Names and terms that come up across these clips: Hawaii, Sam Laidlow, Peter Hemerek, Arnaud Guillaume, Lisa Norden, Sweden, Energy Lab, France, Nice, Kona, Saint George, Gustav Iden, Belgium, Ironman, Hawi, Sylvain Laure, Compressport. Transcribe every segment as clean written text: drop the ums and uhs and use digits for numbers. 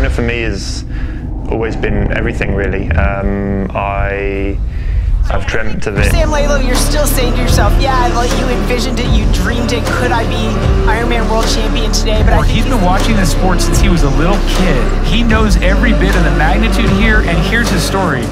Kona for me has always been everything, really. I've dreamt of it. Sam Laidlow, you're still saying to yourself, yeah, like you envisioned it, you dreamed it, could I be Ironman world champion today? But he's been watching this sport since he was a little kid. He knows every bit of the magnitude here, and here's his story.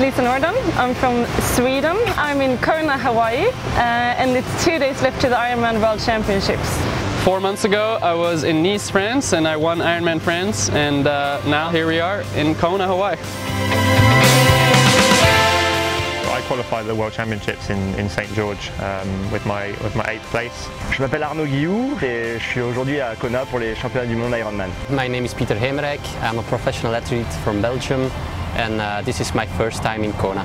Lisa Norden, I'm from Sweden. I'm in Kona, Hawaii, and it's 2 days left to the Ironman World Championships. 4 months ago, I was in Nice, France, and I won Ironman France, and now here we are in Kona, Hawaii. I qualified the World Championships in Saint George with my 8th place. Je m'appelle Arnaud Guillaume et je suis aujourd'hui à Kona pour les championnats du monde Ironman. My name is Peter Hemerek. I'm a professional athlete from Belgium. And this is my first time in Kona.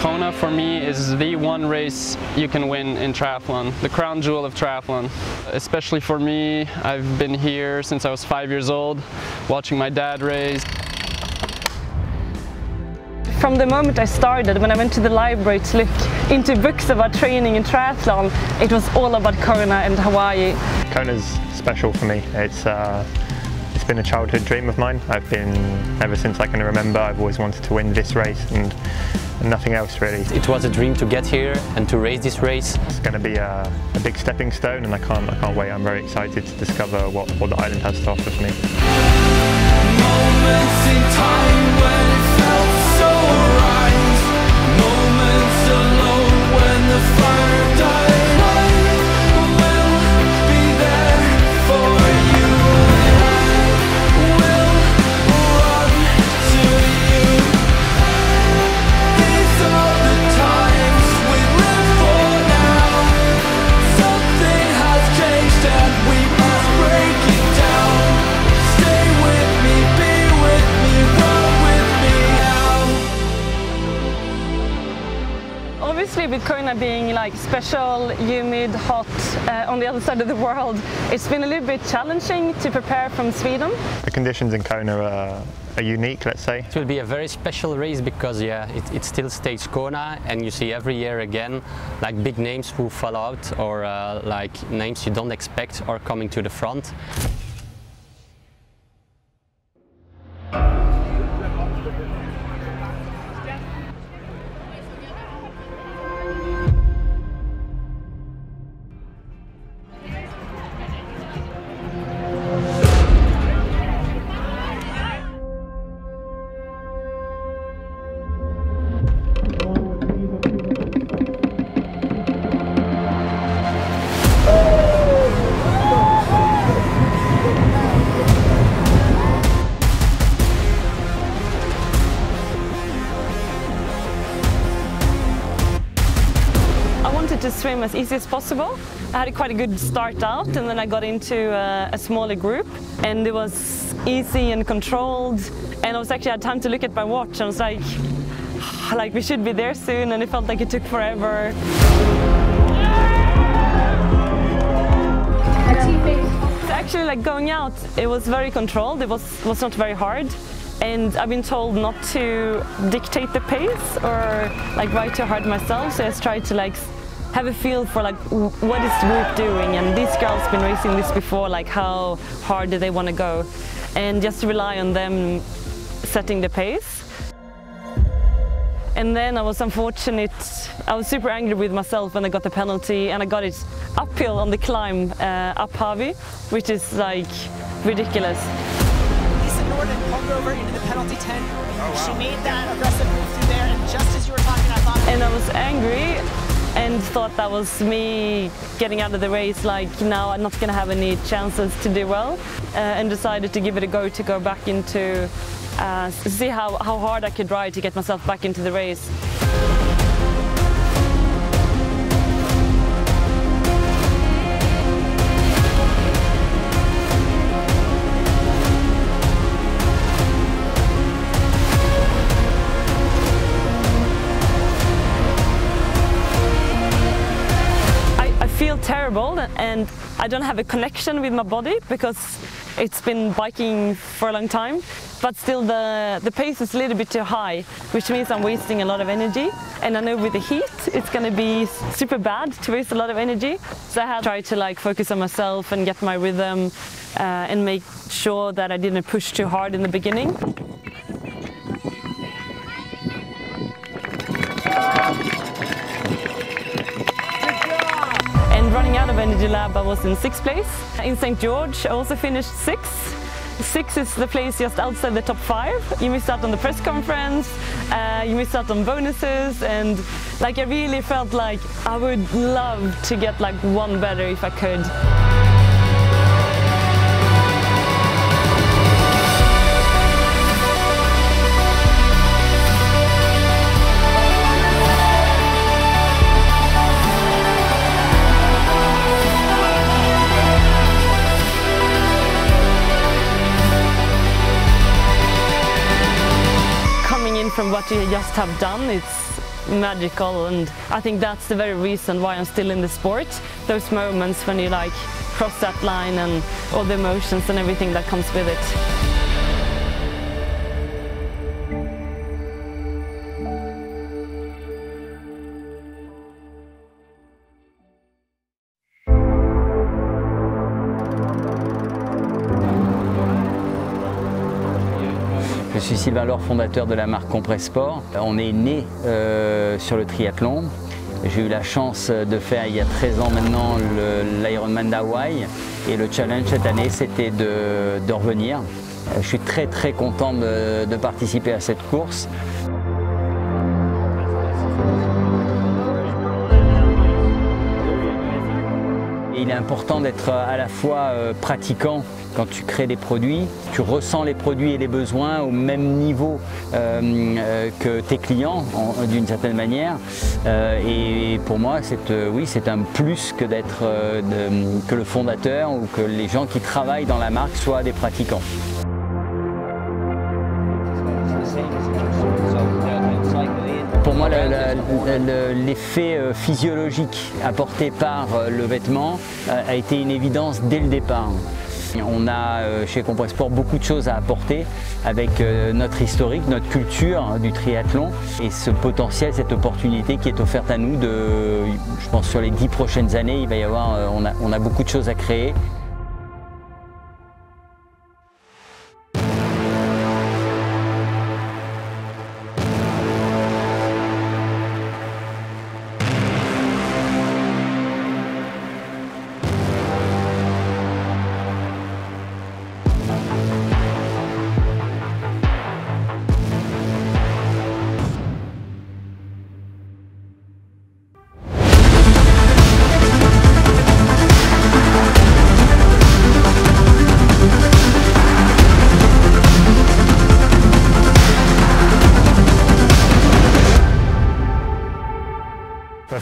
Kona for me is the one race you can win in triathlon, the crown jewel of triathlon. Especially for me, I've been here since I was 5 years old, watching my dad race. From the moment I started, when I went to the library to look into books about training and triathlon, it was all about Kona and Hawaii. Kona's special for me. It's been a childhood dream of mine. Ever since I can remember, I've always wanted to win this race and nothing else really. It was a dream to get here and to race this race. It's going to be a big stepping stone, and I can't wait. I'm very excited to discover what the island has to offer for me. Moments in time when it felt so right. Moments alone when the fire died. Obviously, with Kona being like special, humid, hot, on the other side of the world, it's been a little bit challenging to prepare from Sweden. The conditions in Kona are unique, let's say. It will be a very special race because, yeah, it still stays Kona, and you see every year again, like big names who fall out, or like names you don't expect are coming to the front. To swim as easy as possible. I had quite a good start out, and then I got into a smaller group, and it was easy and controlled, and I was actually had time to look at my watch, and I was like we should be there soon, and it felt like it took forever. So actually, like going out, it was very controlled, it was not very hard. And I've been told not to dictate the pace or like ride too hard myself, so I just tried to like have a feel for like what is the group doing, and this girl's been racing this before, like how hard do they want to go, and just rely on them setting the pace. And then I was unfortunate, I was super angry with myself when I got the penalty, and I got it uphill on the climb up Hawi, which is like ridiculous. Lisa Norden pulled over into the penalty tent. Oh, wow. She made that aggressive move through there, and just as you were talking, I thought... And I was angry. And thought that was me getting out of the race, like now I'm not going to have any chances to do well, and decided to give it a go, to go back into, see how hard I could ride to get myself back into the race. terrible, and I don't have a connection with my body because it's been biking for a long time, but still the pace is a little bit too high, which means I'm wasting a lot of energy. And I know with the heat it's going to be super bad to waste a lot of energy, so I had to try to like focus on myself and get my rhythm and make sure that I didn't push too hard in the beginning. Running out of Energy Lab, I was in 6th place. In Saint George, I also finished 6th. 6 is the place just outside the top 5. You missed out on the press conference, you missed out on bonuses, and like I really felt like I would love to get like one better if I could. From what you just have done, it's magical, and I think that's the very reason why I'm still in the sport. Those moments when you like cross that line and all the emotions and everything that comes with it. Je suis Sylvain Laure, fondateur de la marque Compressport. On est né sur le triathlon. J'ai eu la chance de faire il y a 13 ans maintenant l'Ironman d'Hawaii. Et le challenge cette année, c'était de revenir. Je suis très content de participer à cette course. Il est important d'être à la fois pratiquant quand tu crées des produits, tu ressens les produits et les besoins au même niveau que tes clients d'une certaine manière. Et pour moi, oui, c'est un plus que d'être que le fondateur ou que les gens qui travaillent dans la marque soient des pratiquants. Pour moi, l'effet physiologique apporté par le vêtement a été une évidence dès le départ. On a chez Compressport beaucoup de choses à apporter avec notre historique, notre culture du triathlon et ce potentiel, cette opportunité qui est offerte à nous de, je pense, sur les 10 prochaines années, on a beaucoup de choses à créer.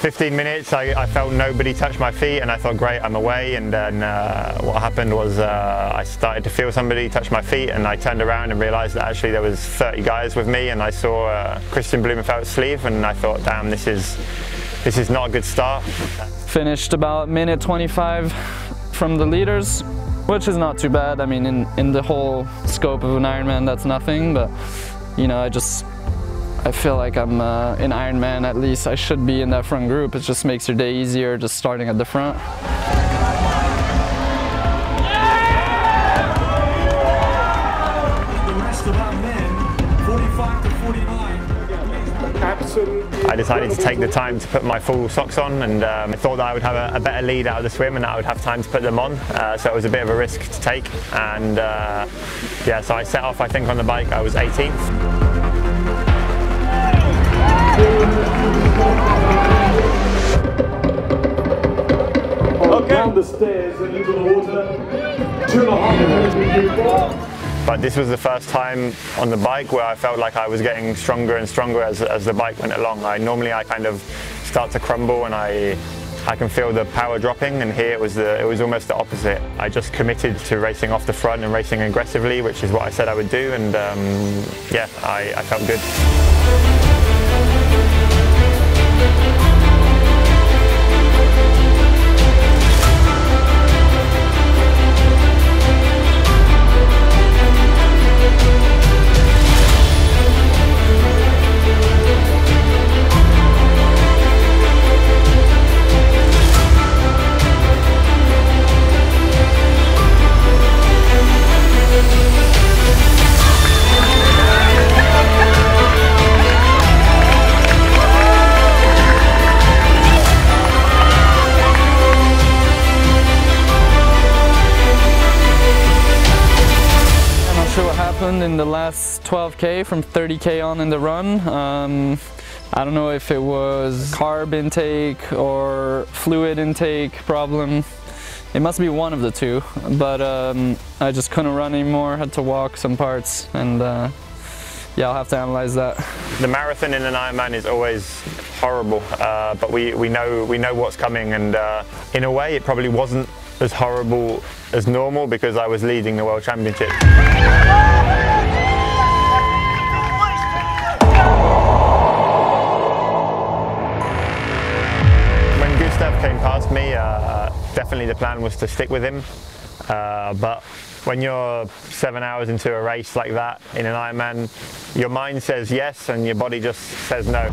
For 15 minutes I felt nobody touch my feet and I thought, great, I'm away. And then what happened was I started to feel somebody touch my feet, and I turned around and realised that actually there was 30 guys with me, and I saw Christian Blumenfeld's sleeve, and I thought, damn, this is not a good start. Finished about minute 25 from the leaders, which is not too bad. I mean, in the whole scope of an Ironman that's nothing, but you know, I feel like I'm in Ironman, at least I should be in that front group. It just makes your day easier just starting at the front. I decided to take the time to put my full socks on, and I thought that I would have a better lead out of the swim and that I would have time to put them on, so it was a bit of a risk to take. And yeah, so I set off, I think on the bike I was 18th. Okay. Down the stairs and into the water, 2.5 minutes. But this was the first time on the bike where I felt like I was getting stronger and stronger as the bike went along. Normally I kind of start to crumble and I can feel the power dropping, and here it was almost the opposite. I just committed to racing off the front and racing aggressively, which is what I said I would do, and yeah, I felt good. happened in the last 12K, from 30K on in the run. I don't know if it was carb intake or fluid intake problem. It must be one of the two, but I just couldn't run anymore, had to walk some parts, and yeah, I'll have to analyze that. The marathon in an Ironman is always horrible, but we know what's coming, and in a way it probably wasn't as horrible as normal because I was leading the World Championship. When Gustav came past me, definitely the plan was to stick with him, but when you're 7 hours into a race like that in an Ironman, your mind says yes and your body just says no.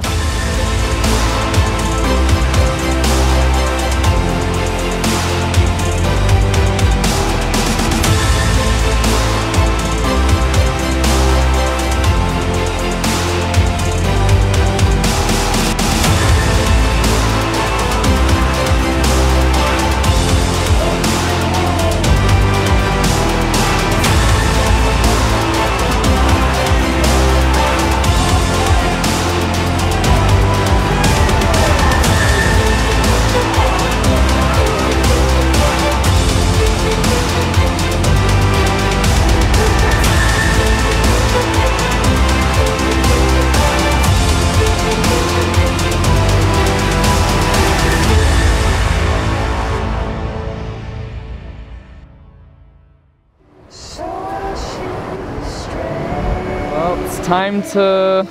Time to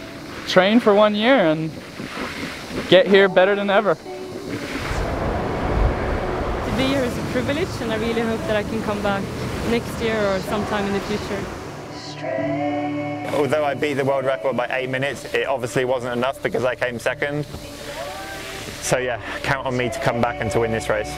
train for 1 year and get here better than ever. To be here is a privilege, and I really hope that I can come back next year or sometime in the future. Although I beat the world record by 8 minutes, it obviously wasn't enough because I came second. So yeah, count on me to come back and to win this race.